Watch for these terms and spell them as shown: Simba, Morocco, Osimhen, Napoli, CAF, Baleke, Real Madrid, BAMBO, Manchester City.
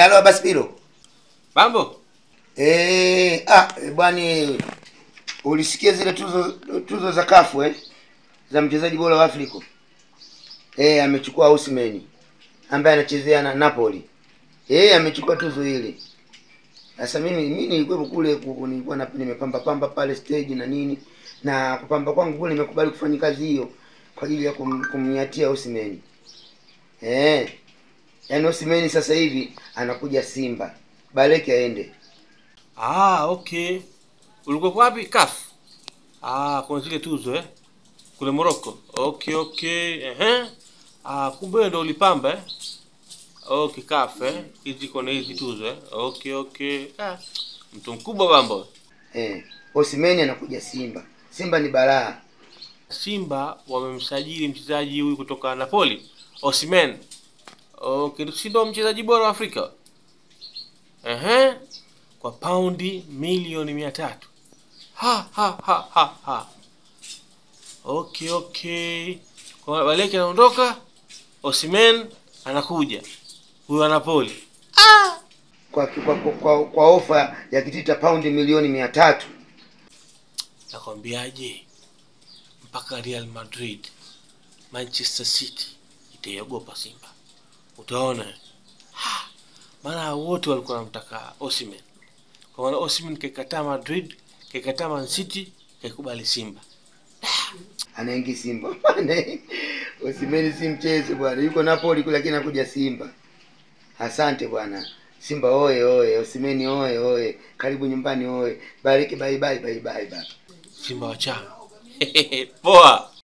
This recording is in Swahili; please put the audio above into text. Halo Baspiro. Mambo? Bwani ulisikia zile tuzo za CAF za mchezaji bora wa Afrika. Amechukua Osimhen ambaye anachezea na Napoli. Amechukua tuzo ile. Sasa mimi nilikuwa kule nilikuwa nimepamba pale stage na nini na kupamba kwangu kule nimekubali kufanya kazi hiyo kwa ajili ya kumnyatia Osimhen. Yaani Osimhen sasa hivi anakuja Simba. Baleke aende. Okay. Ulikuwa wapi CAF? Kuna zile tuzo kule Morocco. Okay. Kumbe ndio ulipamba Okay, CAF hizi kona hizi tuzo Okay. Mtu mkubwa bambo. Osimhen anakuja Simba. Simba ni balaa. Simba wamemsajili mchezaji huyu kutoka Napoli. Osimhen. Okay, si ndo mchezaji bora wa Afrika. Kwa paundi milioni 300. Ha. Okay. Kwa Baleke anaondoka, Osimhen anakuja. Huyu Napoli. Kwa ofa ya kitita paundi milioni 300. Nakwambiaje? Mpaka Real Madrid, Manchester City itaogopa Simba. Utaona. Maana wote walikuwa wanamtaka Osimhen. Kwa maana Osimhen kekataa Madrid, kekataa Man City, kekubali Simba. Anaingia Simba. Osimhen si mchezo bwana. Yuko Napoli kule lakini anakuja Simba. Asante bwana. Simba oye, Osimhen oye. Karibu nyumbani oye. Bariki bye. Simba wacha. Poa.